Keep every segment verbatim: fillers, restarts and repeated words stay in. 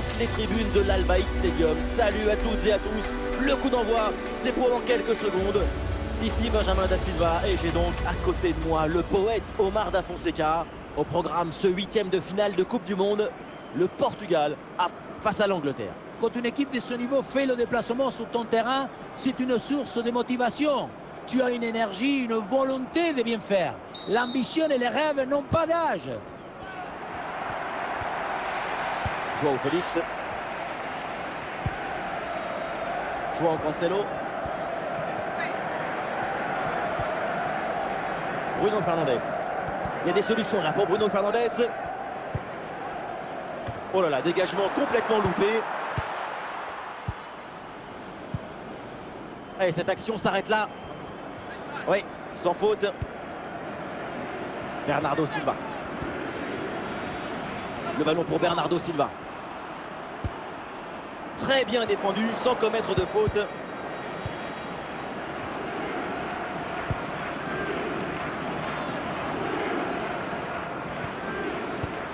toutes les tribunes de l'Al-Bayt Stadium. Salut à toutes et à tous. Le coup d'envoi, c'est pour en quelques secondes. Ici Benjamin Da Silva et j'ai donc à côté de moi le poète Omar Da Fonseca. Au programme ce huitième de finale de Coupe du Monde, le Portugal face à l'Angleterre. Quand une équipe de ce niveau fait le déplacement sur ton terrain, c'est une source de motivation. Tu as une énergie, une volonté de bien faire. L'ambition et les rêves n'ont pas d'âge. Joao Félix. João Cancelo. Bruno Fernandes. Il y a des solutions là pour Bruno Fernandes. Oh là là, dégagement complètement loupé. Et cette action s'arrête là. Oui, sans faute. Bernardo Silva. Le ballon pour Bernardo Silva. Très bien défendu, sans commettre de faute.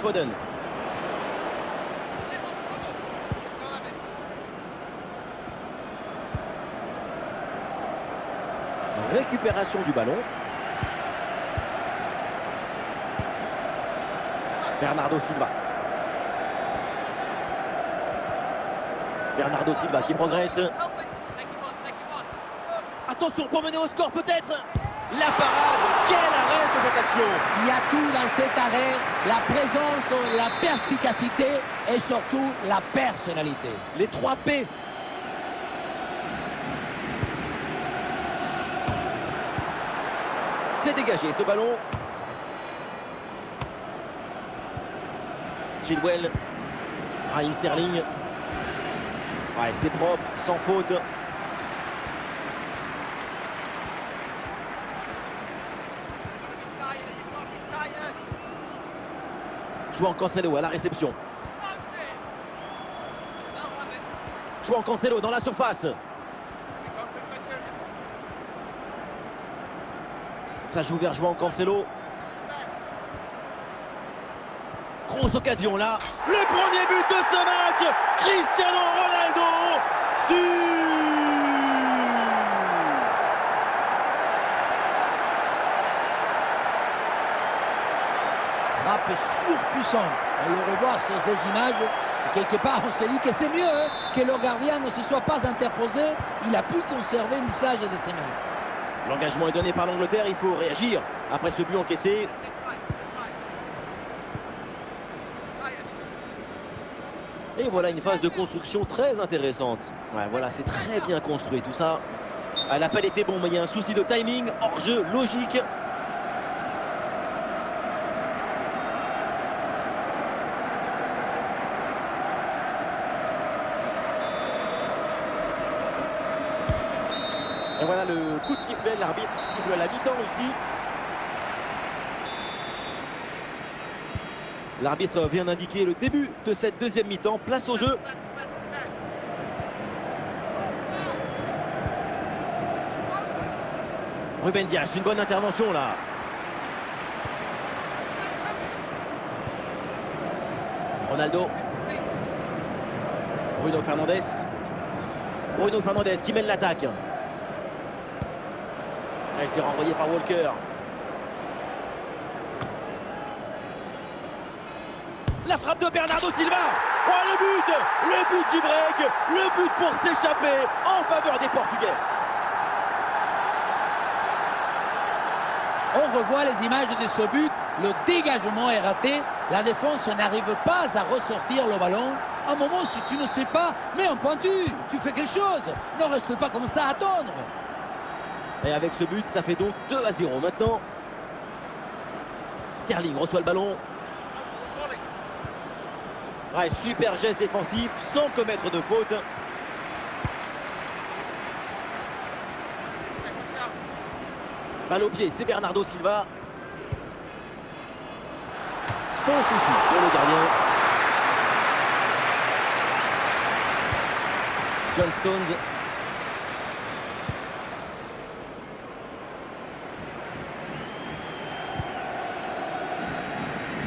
Foden. Récupération du ballon. Bernardo Silva. Bernardo Silva qui progresse. Attention pour mener au score peut-être. La parade, quel arrêt de cette action. Il y a tout dans cet arrêt, la présence, la perspicacité et surtout la personnalité. Les trois P. C'est dégagé ce ballon. Chilwell, Raheem Sterling. Ouais, c'est propre, sans faute. João Cancelo à la réception. João Cancelo dans la surface. Ça joue vers João Cancelo. Grosse occasion là. Le premier but de ce match, Cristiano Ronaldo. Frappe surpuissante. On le revoit sur ces images. Quelque part, on s'est dit que c'est mieux hein, que le gardien ne se soit pas interposé. Il a pu conserver l'usage de ses mains. L'engagement est donné par l'Angleterre, il faut réagir après ce but encaissé. Et voilà une phase de construction très intéressante. Ouais, voilà, c'est très bien construit tout ça. Ah, l'appel était bon, mais il y a un souci de timing, hors-jeu logique. Et voilà le coup de sifflet, l'arbitre qui siffle à la mi-temps ici. L'arbitre vient d'indiquer le début de cette deuxième mi-temps. Place au jeu. Ruben Dias, une bonne intervention là. Ronaldo. Bruno Fernandes. Bruno Fernandes qui mène l'attaque. Il s'est renvoyé par Walker. La frappe de Bernardo Silva. Oh, le but, le but du break, le but pour s'échapper en faveur des Portugais. On revoit les images de ce but. Le dégagement est raté. La défense n'arrive pas à ressortir le ballon. À un moment, si tu ne sais pas, mets un pointu. Tu fais quelque chose. Ne reste pas comme ça à attendre. Et avec ce but, ça fait donc deux à zéro maintenant. Sterling reçoit le ballon. Ouais, super geste défensif, sans commettre de faute. Balle au pied, c'est Bernardo Silva. Sans souci pour le gardien. John Stones.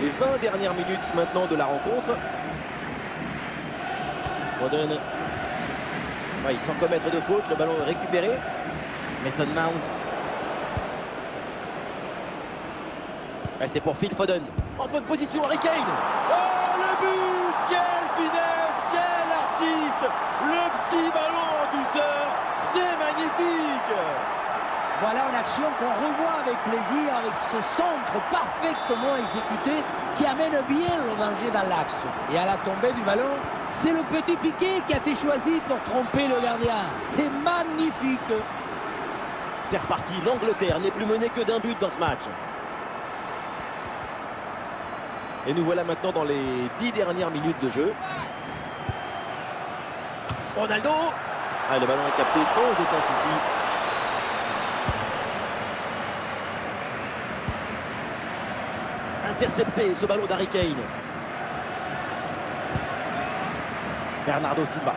Les vingt dernières minutes maintenant de la rencontre. Foden. Ouais, sans commettre de faute, le ballon est récupéré. Mason Mount. Ouais, c'est pour Phil Foden. En bonne position, Harry Kane. Oh, le but! Quelle finesse! Quel artiste! Le petit ballon en douceur, c'est magnifique! Voilà une action qu'on revoit avec plaisir, avec ce centre parfaitement exécuté qui amène bien le danger dans l'axe. Et à la tombée du ballon, c'est le petit piqué qui a été choisi pour tromper le gardien. C'est magnifique. C'est reparti, l'Angleterre n'est plus menée que d'un but dans ce match. Et nous voilà maintenant dans les dix dernières minutes de jeu. Ronaldo. Ah, le ballon est capté sans aucun souci. Intercepté ce ballon d'Harry Kane. Bernardo Silva.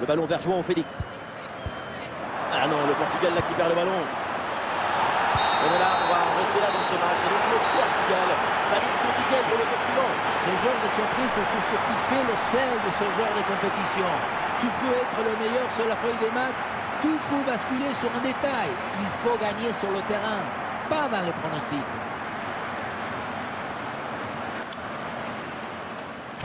Le ballon vers Joao Félix. Ah non, le Portugal là qui perd le ballon. On est là, on va rester là dans ce match. Et donc le Portugal valide son ticket pour le tour suivant. Ce genre de surprise, c'est ce qui fait le sel de ce genre de compétition. Tu peux être le meilleur sur la feuille de match, tout peut basculer sur un détail. Il faut gagner sur le terrain, pas dans les pronostics.